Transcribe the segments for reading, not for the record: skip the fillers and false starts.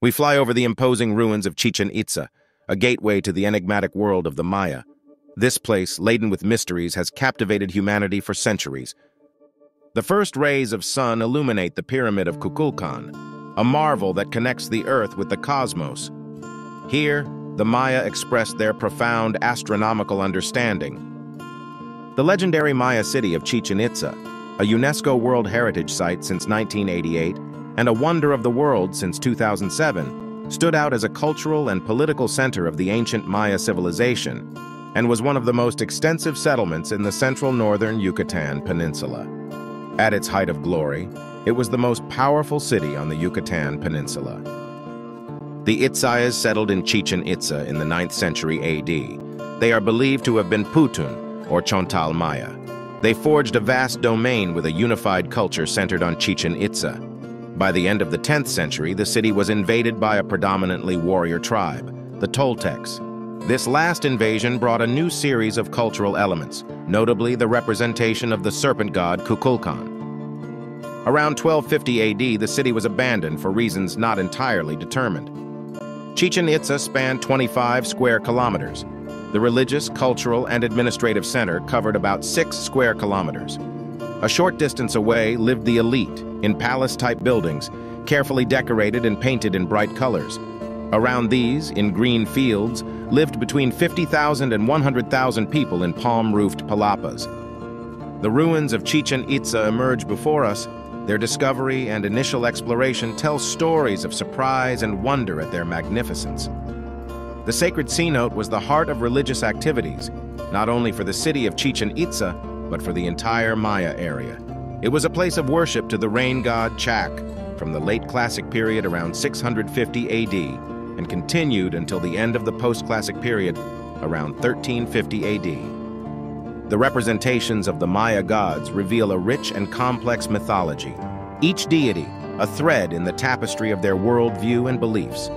We fly over the imposing ruins of Chichen Itza, a gateway to the enigmatic world of the Maya. This place, laden with mysteries, has captivated humanity for centuries. The first rays of sun illuminate the pyramid of Kukulkan, a marvel that connects the Earth with the cosmos. Here, the Maya expressed their profound astronomical understanding. The legendary Maya city of Chichen Itza, a UNESCO World Heritage Site since 1988 and a Wonder of the World since 2007, stood out as a cultural and political center of the ancient Maya civilization and was one of the most extensive settlements in the central northern Yucatan Peninsula. At its height of glory, it was the most powerful city on the Yucatan Peninsula. The Itzaes settled in Chichen Itza in the 9th century AD. They are believed to have been Putun, or Chontal Maya. They forged a vast domain with a unified culture centered on Chichen Itza. By the end of the 10th century, the city was invaded by a predominantly warrior tribe, the Toltecs. This last invasion brought a new series of cultural elements, notably the representation of the serpent god Kukulkan. Around 1250 AD, the city was abandoned for reasons not entirely determined. Chichen Itza spanned 25 square kilometers. The religious, cultural, and administrative center covered about 6 square kilometers. A short distance away lived the elite, in palace-type buildings, carefully decorated and painted in bright colors. Around these, in green fields, lived between 50,000 and 100,000 people in palm-roofed palapas. The ruins of Chichen Itza emerge before us. Their discovery and initial exploration tell stories of surprise and wonder at their magnificence. The sacred cenote was the heart of religious activities, not only for the city of Chichen Itza, but for the entire Maya area. It was a place of worship to the rain god Chak from the late Classic period around 650 AD and continued until the end of the post-Classic period around 1350 AD. The representations of the Maya gods reveal a rich and complex mythology, each deity a thread in the tapestry of their worldview and beliefs.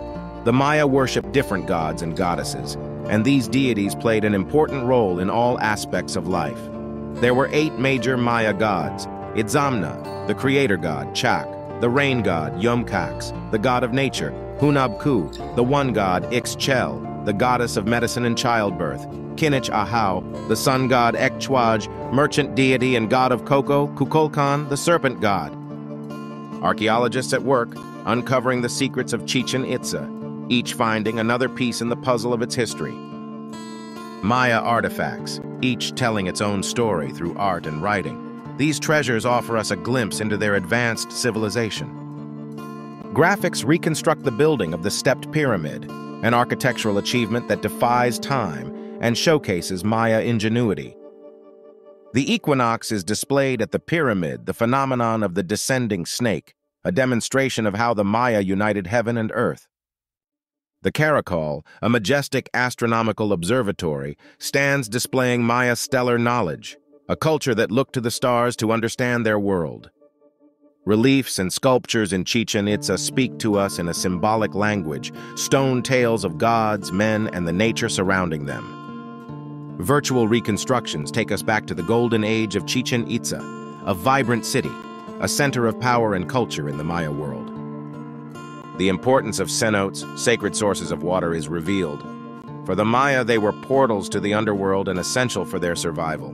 The Maya worshipped different gods and goddesses, and these deities played an important role in all aspects of life. There were 8 major Maya gods: Itzamna, the creator god Chaac, the rain god Yum Kaax, the god of nature Hunabku, the one god Ixchel, the goddess of medicine and childbirth, Kinich Ahau, the sun god Ek Chuaj, merchant deity and god of cocoa, Kukulkan, the serpent god. Archaeologists at work, uncovering the secrets of Chichen Itza, each finding another piece in the puzzle of its history. Maya artifacts, each telling its own story through art and writing. These treasures offer us a glimpse into their advanced civilization. Graphics reconstruct the building of the stepped pyramid, an architectural achievement that defies time and showcases Maya ingenuity. The equinox is displayed at the pyramid, the phenomenon of the descending snake, a demonstration of how the Maya united heaven and earth. The Caracol, a majestic astronomical observatory, stands displaying Maya stellar knowledge, a culture that looked to the stars to understand their world. Reliefs and sculptures in Chichen Itza speak to us in a symbolic language, stone tales of gods, men, and the nature surrounding them. Virtual reconstructions take us back to the golden age of Chichen Itza, a vibrant city, a center of power and culture in the Maya world. The importance of cenotes, sacred sources of water, is revealed. For the Maya, they were portals to the underworld and essential for their survival.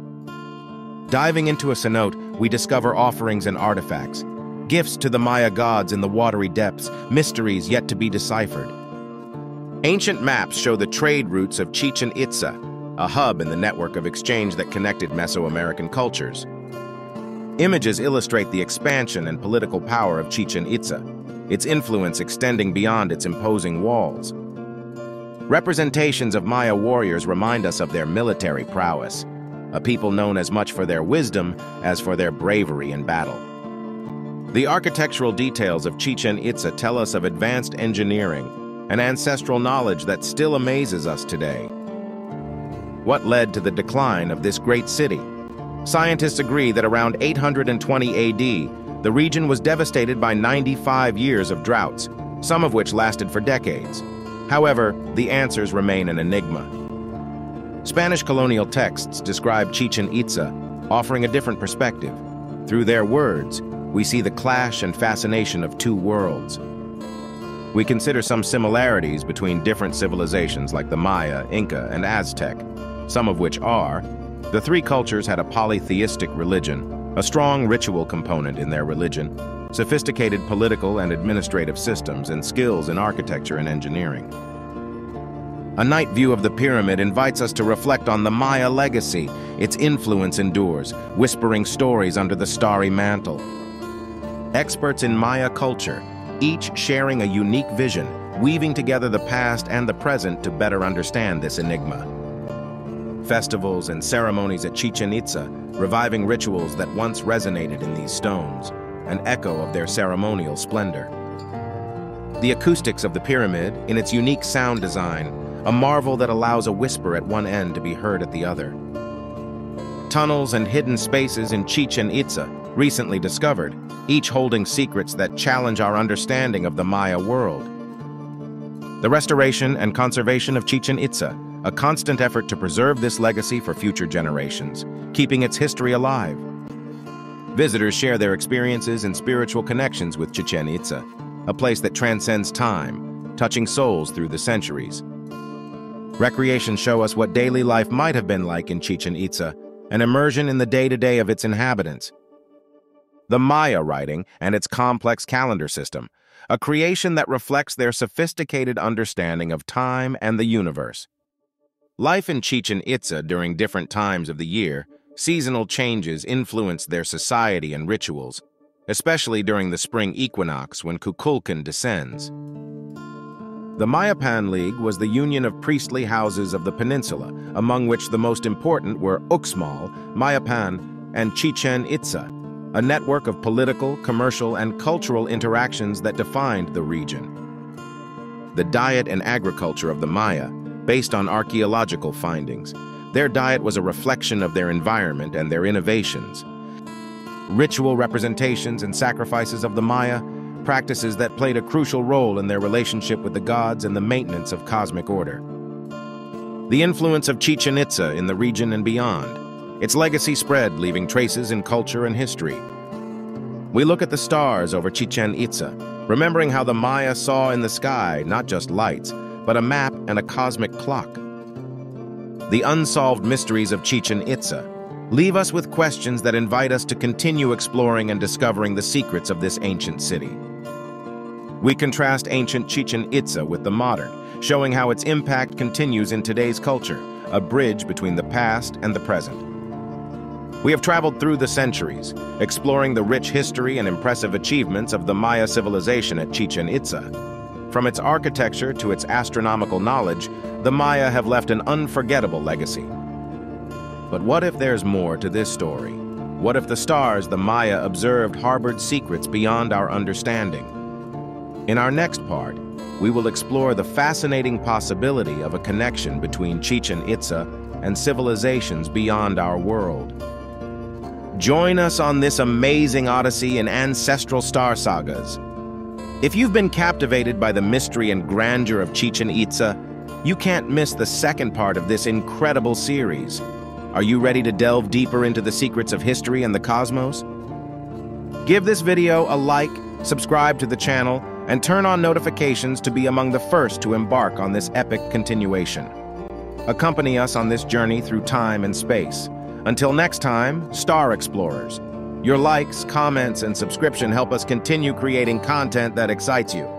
Diving into a cenote, we discover offerings and artifacts, gifts to the Maya gods in the watery depths, mysteries yet to be deciphered. Ancient maps show the trade routes of Chichen Itza, a hub in the network of exchange that connected Mesoamerican cultures. Images illustrate the expansion and political power of Chichen Itza, its influence extending beyond its imposing walls. Representations of Maya warriors remind us of their military prowess, a people known as much for their wisdom as for their bravery in battle. The architectural details of Chichen Itza tell us of advanced engineering, an ancestral knowledge that still amazes us today. What led to the decline of this great city? Scientists agree that around 820 AD, the region was devastated by 95 years of droughts, some of which lasted for decades. However, the answers remain an enigma. Spanish colonial texts describe Chichen Itza, offering a different perspective. Through their words, we see the clash and fascination of two worlds. We consider some similarities between different civilizations like the Maya, Inca, and Aztec, some of which are: the three cultures had a polytheistic religion, a strong ritual component in their religion, sophisticated political and administrative systems, and skills in architecture and engineering. A night view of the pyramid invites us to reflect on the Maya legacy. Its influence endures, whispering stories under the starry mantle. Experts in Maya culture, each sharing a unique vision, weaving together the past and the present to better understand this enigma. Festivals and ceremonies at Chichen Itza, reviving rituals that once resonated in these stones, an echo of their ceremonial splendor. The acoustics of the pyramid, in its unique sound design, a marvel that allows a whisper at one end to be heard at the other. Tunnels and hidden spaces in Chichen Itza, recently discovered, each holding secrets that challenge our understanding of the Maya world. The restoration and conservation of Chichen Itza, a constant effort to preserve this legacy for future generations, keeping its history alive. Visitors share their experiences and spiritual connections with Chichen Itza, a place that transcends time, touching souls through the centuries. Recreations show us what daily life might have been like in Chichen Itza, an immersion in the day-to-day of its inhabitants. The Maya writing and its complex calendar system, a creation that reflects their sophisticated understanding of time and the universe. Life in Chichen Itza during different times of the year, seasonal changes influenced their society and rituals, especially during the spring equinox when Kukulkan descends. The Mayapan League was the union of priestly houses of the peninsula, among which the most important were Uxmal, Mayapan, and Chichen Itza, a network of political, commercial, and cultural interactions that defined the region. The diet and agriculture of the Maya, based on archaeological findings, their diet was a reflection of their environment and their innovations. Ritual representations and sacrifices of the Maya, practices that played a crucial role in their relationship with the gods and the maintenance of cosmic order. The influence of Chichen Itza in the region and beyond, its legacy spread, leaving traces in culture and history. We look at the stars over Chichen Itza, remembering how the Maya saw in the sky not just lights, but a map and a cosmic clock. The unsolved mysteries of Chichen Itza leave us with questions that invite us to continue exploring and discovering the secrets of this ancient city. We contrast ancient Chichen Itza with the modern, showing how its impact continues in today's culture, a bridge between the past and the present. We have traveled through the centuries, exploring the rich history and impressive achievements of the Maya civilization at Chichen Itza. From its architecture to its astronomical knowledge, the Maya have left an unforgettable legacy. But what if there's more to this story? What if the stars the Maya observed harbored secrets beyond our understanding? In our next part, we will explore the fascinating possibility of a connection between Chichen Itza and civilizations beyond our world. Join us on this amazing odyssey in Ancestral Star Sagas. If you've been captivated by the mystery and grandeur of Chichen Itza, you can't miss the second part of this incredible series. Are you ready to delve deeper into the secrets of history and the cosmos? Give this video a like, subscribe to the channel, and turn on notifications to be among the first to embark on this epic continuation. Accompany us on this journey through time and space. Until next time, Star Explorers, your likes, comments, and subscription help us continue creating content that excites you.